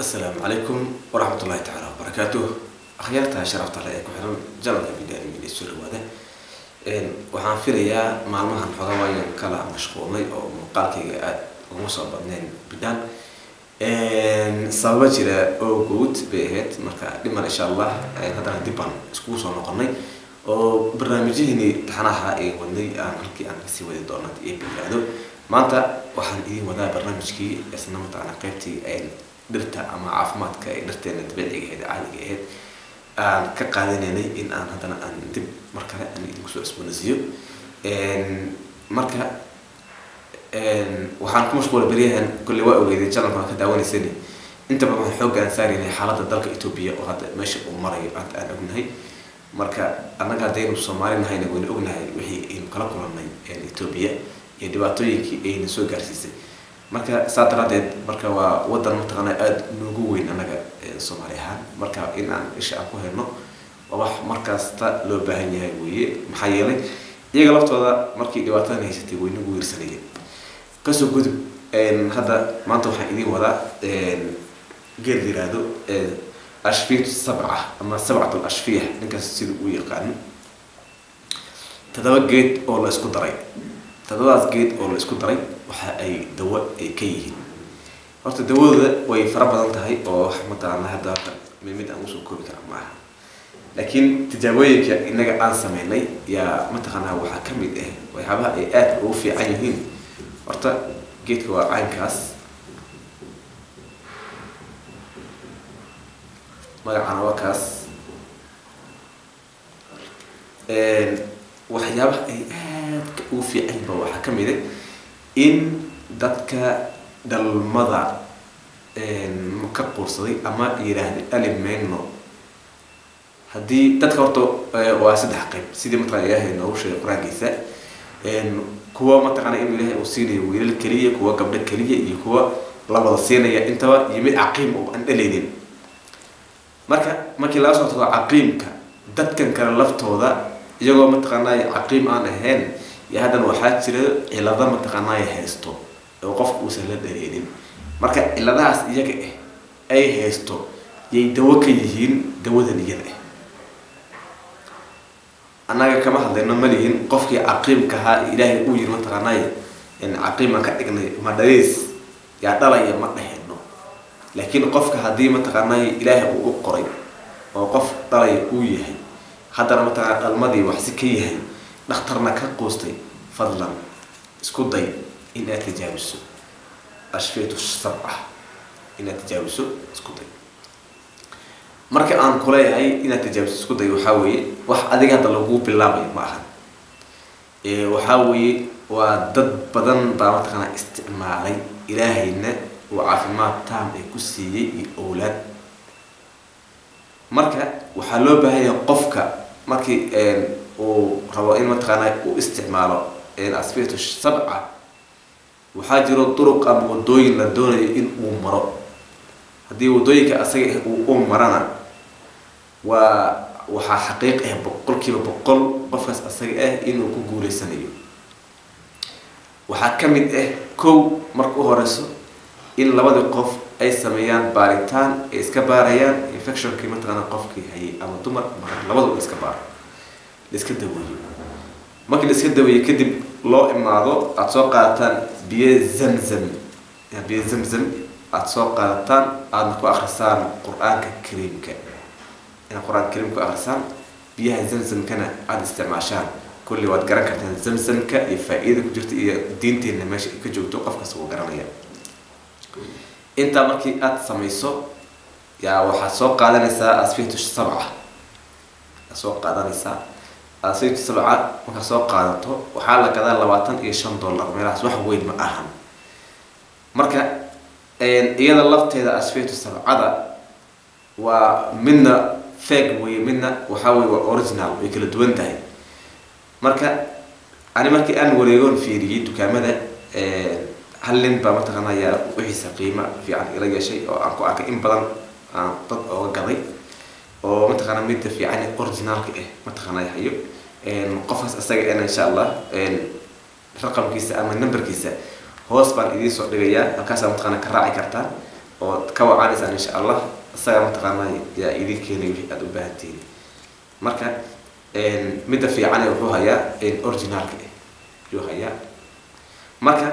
السلام عليكم ورحمة الله تعالى وبركاته. أخيرتها شرفت عليك وحرم جلد بداية من السوري وده. وحن في ريا معلومة عن فضاوية كلا مشغولي أو مقالك جاءت ومصاب بدنين بدان. صلبت إلى أوجود بهت مركا لما إن شاء الله هذا الدبان سكوس ونقلني. وبرنامجي هني تحناها إيه وندي أعمل كي أنا سوي دونات إيه بيلاده. مانتا وحن إيه وده برنامجي اسمه على قيمتي درتا أما عفمات كدرتين تبدي هذا عادي جهد كقاعدينني إن أنا هذا أنا تب مركلة أنا إذا كسر اسمه نزيو مركلة وحنكون مشغول بريهن كل وقت وإذا جلنا مركلة داوني سنة أنت بروح حوج عن ساري لحالات الدرك إثيوبيا وهذا ماشي ومري عند أنا أقولناهي مركلة أنا قاعدين بصومالي نهاي نقول أقولناهي وهي المكلا كلنا يعني إثيوبيا يدواتوي كي أي نسوي كارسيسي مركا ساترادد مركا ووضع المتقنة أد نجوين أنا كصوماليها مركا إن عن إيش أقوله إنه وواح مركا ستا لو بهني هاي ويا محيلين يقلبت هذا مركي دواتنا هيستي وينو ويرسليه قصو جد هذا ما أنتوا حقيقي ولا غير هذا أشفية السبعة أما سبعة الأشفية نكسر ويقعن تدوجت أول إسكندرية تدوجت جيت أول إسكندرية waxa ay dawo ay ka yihiin horta dawada way fara badan tahay oo xamtaan hada mid aan u soo koobi karaa maaha laakiin tijaabooyinka inaga aan sameeynay ya mataqaanaa waxa kamid ah waxyaabaha ay aad ugu fiican yihiin horta geedka waa caynkaas magacana waa kaas waxyaabaha ay aad ugu fiicanba waxa kamid ah إن ذاتك دالمضى مكقرصدي أما يراهن ألم منه هدي تذكرته واسد حقيب سيدي متغيره إنه شيء قرآن جيسة كوا متغنى إنه له وسيني ويل الكلية كوا قبل الكلية يكوا لبض السينة يا أنت يمي عقيم أو أنت ليدين مركا ما كلا صوت عقيم كا ذاتك كان لفت هذا يجوا متغنى عقيم أنا هن يا هذا الواحد سير إلى ذا متقناي هستو وقف وسهل الدليل مركا إلى ذا عس يجك أي هستو يدوك يجين دوذا نجده أنا كم أحد لأنه مليين قف عقيم كها إلهي أوجي متقناي إن عقيم كأجن مدرس يعترى يمتهنه لكن قف كهدي متقناي إلهي أوقري وقف ترى أوجيه هذا متقن الماضي وحسكيه نخترنا كقوستي فضلا اسكودي إن أتجاوزه أشفيت السبعة إن أتجاوزه اسكودي مركي أن كلها هي إن أتجاوزه اسكودي وحاوي وح أديك هذا لوجو باللعب معهن وحاوي وضد بدن بعمر خنا استعمالي إلهينا وعافمات تام كسي أولاد مركي وحلو بها يقفك مركي وروائين متقناي واستعماله أسفيته السبعة وحاجروا الطرق أم ودوين للدولة إن أمره هذه ودويك أسيء وأمرنا وحقيقة بقول كيف بقول قفص أسيء إنه كجول سنيو وحكمت كو مركوه رسو إن لبدي قف أي سميان باريتان إسكباريان إنفكشن كي متقنا قف كي هي أما تمر لبدي إسكبار لسك الدوية ممكن لسك الدوية كدب لا إمعضو أتوقع تان بيه زمزم يعني بيه زمزم أتوقع تان أنكو أخرسان القرآن كريم كأن يعني القرآن الكريم كأخرسان بيه زمزم كنا عاد استعماشان كل وقت جران كتان زمزم كأي فائدة كجرت إيه دينتي إن ماشي كجو توقف كسو جرانية أنت ممكن أتسميسو يا وحسوق على نساء أسفيتش سبعة أسوق على نساء أصيب السبعة وكسوق قادته وحاله كذا لواتن $5 ميلها سوح وين ما أهم مركا إن إذا اللفت هذا أسفيت السبعة ومنا فاق ومنا وحاول وأوريجينال ويكل دوين ده مركا أنا مركي أنا وليون في ريد وكامدة هلن بمتقنا يا وحيس قيمة في عن إرجع شيء أو أنكو أك إن بدل عن طب أو قضي أو متقنا ميت في عن أوريجينال كإيه متقنا يحيو قفص أستجع أنا إن شاء الله رقم كيسة أما نمبر كيسة هو صبر إدي صدقية الكاسة متقنا كراعي كرتان وتكوّعنا إن شاء الله الصيام تقارني يديك كذي أدوبها تين مركب مدة في عنا وهو هيا الأورجينال كله هيا مركب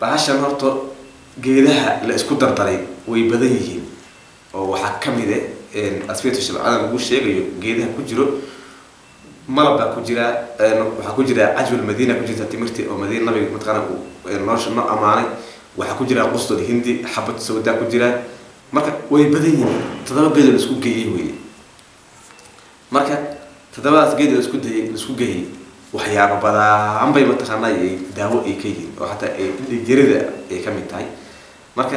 بهاشا نورتو جيدها لإسكودر طريق ويبديه وحكم ذا أسفيت الشباب أنا بقول شيء جيدها كجرو مربى كجرا وحكجرا عجب المدينة كجرا تمرتي أو مدينة نبي متقنا ونرش النقع معنا وحكجرا قصة الهندي حبة السوداء كجرا مركب ويبديه تضرب بين الإسكود جيدوي marka tadabadaas geed isku geeyay waxyaabo badan bay mataqaanay daawo ay ka yihiin oo hata ay jirida ay ka mid tahay marka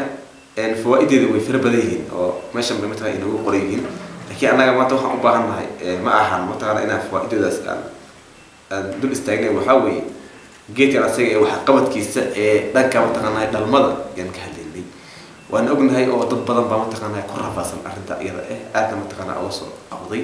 faa'iidada way fara badan yihiin oo meeshan bay mataqaanay inuu qorayeen laakiin anaga maanta waxaan u baahanahay ma ahan mataqaanay inaan faa'iidadaas dul istaagay waxa way geedkan asaga waxa qabadkiisa ee dhanka mataqaanay dhalmada yaan ka hadlaynay waan ognahay oo dad badan baa mataqaanay ku rafaasan arrinta iyada ah aad mataqaanay oo soo aqday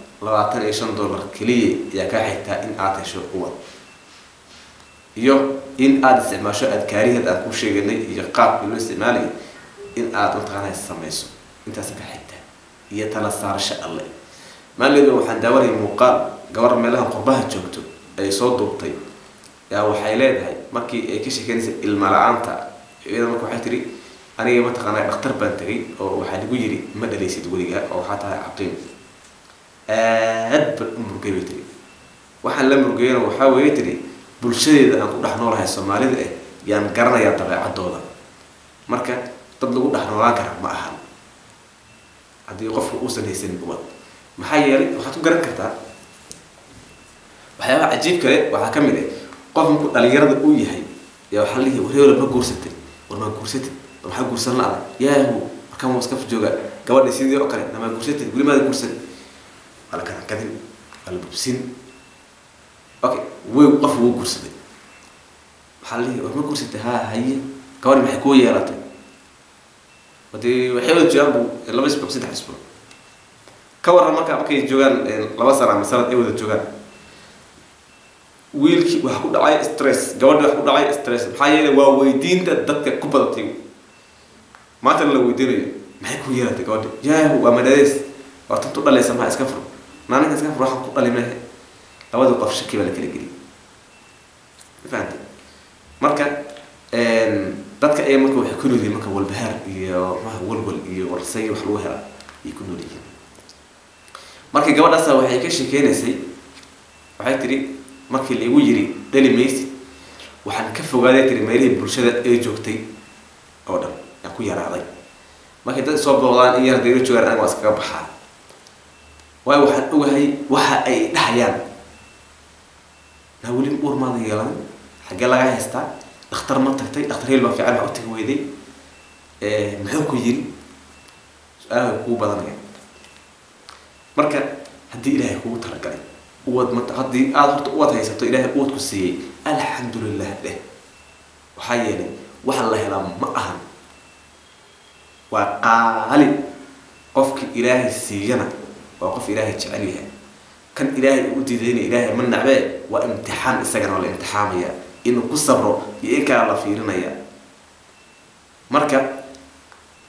$25 كلية يا كاحتة إن أعطي شو قوة. يو إن أدس ما شو أذكاريه ده كل شيء جنّي يقاب كل استعمالي إن أعطي تغنى السماسو أنت سكاحتة يتلصار شاء الله. ما اللي لو حندوري مقال جوار ملهم قبها جوتو أي صوت ضبطي يا وحيلات هاي ماكي كيش كنز الملعان تاع إذا ماكو حتري أنا ما تغنى أختر بنتري أو حلقو يجري ما دليس تقولي أو حتى عقيم. أدب المرجيتري واحد لم مرجينا وحاول يتري بالشديد أنا كنت أحنور هاي الصومالي ده يعني قرنا يا طبيعة الدولة مركب تبلغوا أحنور أكره ما أهل عندي قفل أوسن هيسن بود محيري وحتو قرن كرتا وحياة عجيب كله وحكمله قفل كل اللي يرد قوي هاي يا وحليه وهي ولا بقورستي ولا بقورستي ولا بقورسنا لا يا هو كم وسكف جوجا قواد يصير يأكله لما بقورستي قولي ما بقورستي على كان كذب على بوبسين أوكي ووقف ووكرس ده حلي وما كرس تها هي كمان محكوية يا راتي بدي وحيد جابوا اللي بس بوبسين حسبه كورة ما كان بكي جوان لباس على مسألة إيه وده جوان ويلك وحكون عاي استرس جوان وحكون عاي استرس الحقيقة وويدين تدك كبر تيو ما ترى لو ويدين محكوية يا راتي جوان يا هو مدرس وتطلع لي سماها إسكافرو معنى كذا كيف راح أقول لي ماهي لو هذا وقف شكي ولا كذا كذي فهمت مركا ضدك أي مكان وحكولوا لي مكان والبهار والبول والرسي وحلوها يكونوا لي مركا جواد أصلا وحيكش كينسي وحيتري مركا اللي ويجري دلي ميسي وحنكفوا قاعد يتري مالي برشادة أي جوكتي أو ده يكون يرى علي مركا ده صوب والله إيه ده يرجع أنا واسكت بحال وأنا أقول لك أنا أي أنا أقول لك أنا أقول لك أنا أقول لك أنا أقول لك أنا أقول لك أنا أقول لك أنا أقول لك أنا أقول لك أنا أقول لك أنا أقول لك أنا أقول لك أنا أقول لك الحمد لله له وحياني وحالله لما أهم وقالي قفك إلهي السيجنة وقف إلهي تشعليها كان إلهي أوديني إلهي من نعباء وامتحان السجن ولا امتحان يا إنه كل صبره يأكل على فيرنا يا مركب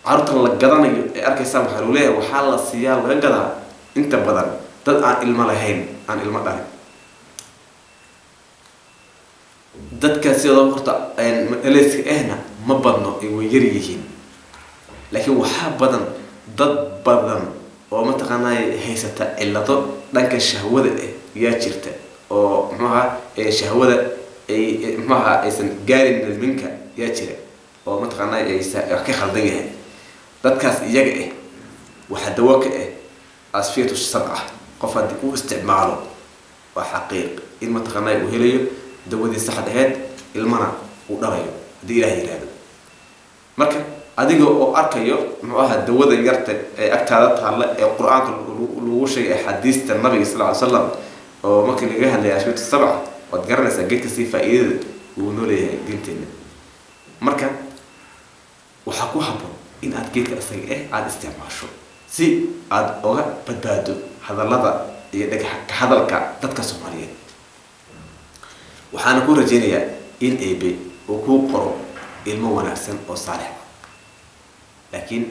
عرض الله قدرني أركي سامح الولية وحال السيال وقدر أنت بدر ضد عن الملاهين عن المدار ضد كسيادة وقطع ليس إهنا مبنى ويجريهين لكن وحاب بدن ضد بدن ومتقنا هيستا إلا ضد لك الشهوة يا شرته أو معها شهوة معها إنسان جاري منك يا شرته ومتقنا إنسان كخلدينه ضد كاس يجئه وحد وقعه أصفية السبعة قفد واستعماله وحقيق المتقنا وهليو دودي صحة هاد المرأة ودريو دي لا يرادو مركب adiga oo arkayo muxuu dawada yarta ee agtaada taala ee quraanka lagu sheegay xadiiska nabiga sallallahu alayhi wasallam oo markii laga hadlayay ashbita sab'a wad garanaysa geedka si faa'iido uu nooleeyahay diinteena marka waxa ku haboon in aad geedka asaga aad isticmaasho si aad uga badbaado hadalada iyo dhagxka hadalka dadka Soomaaliyeed waxaan ku rajaynayaa in AB uu ku qoro ilmo wanaagsan oo saalix لكن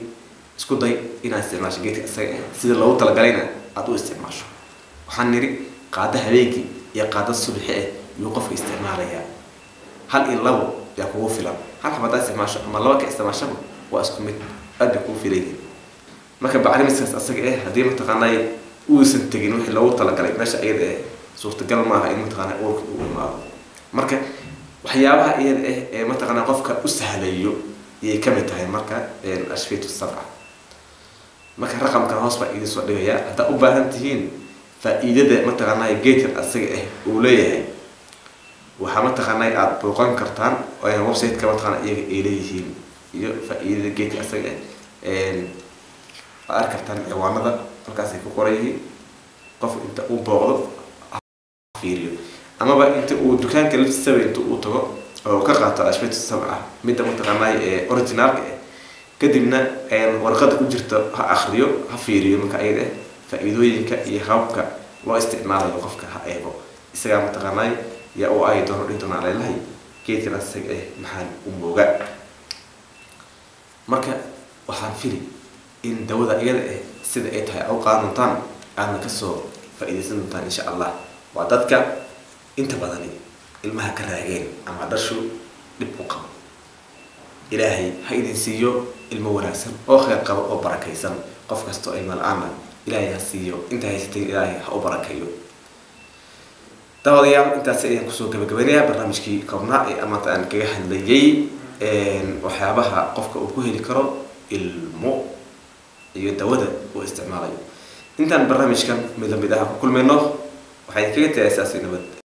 اسكو داي إن استعماش جيت سيد الله طلع علينا عطوا استعماشه وحنري قاعدة هبيكي يا قاعدة الصبحية يوقف استعمالها هل الله يكون في له هل حبت استعماشه ما الله كاستعماشه واسكو مت قد يكون في ليه ما كان بعلم السياسة أصلا إيه هذه متقنعي وسنتجين وح الله طلع علينا مش أيده صوت الجل معها إنه متقنع أورك ومعه مركب وحياها إيه متقنع قفك أسهليو يكملت هاي المركة أشفيت السبعة مكان رقم كان هوصل إلى السعودية حتى أبهنتين فإذا متغنى جيت السجع أوليه وحمت غنى على بوقان كرتان وأنا وصلت كم تغنى إليهين فإذا جيت السجع أركرتان وعمدا ركاسي كوريه قف أنت أبغض أفيريو أما بقى أنت ودكان كلب السبع أنت أوتو أو كقطع أشبه السبعة مدة متغناي أوريجينال كدمنا ورقة أجرت آخريو هفيريو مكايدة فإيدوين كيهابك واستعمال يوقفك هأيبو السجع متغناي يا أو أي دور ريدون على الله كيت كنا السجع محل أمبوجا مركا وحنفيلي إن دولة إيرة سدأتها أو قانون تام أنا كسور فإذا سنتان إن شاء الله وعدتك أنت بدني المها كراجين أما درشوا لبقى إلهي هيدين سيو الموراسم آخر قبل أبركيسم قف كستو إلما العمل إلهي هسيو أنت هيستين إلهي هأبركيو تواضيع أنت سئين كسوك بكبرية برنامج كي كونائي أما تان كجهن ليجي وحابها قف كأوكوه لكرو المو يدوده واستعماله أنت البرنامج كم مدام بدها كل منه وحيكيت أساسي نبت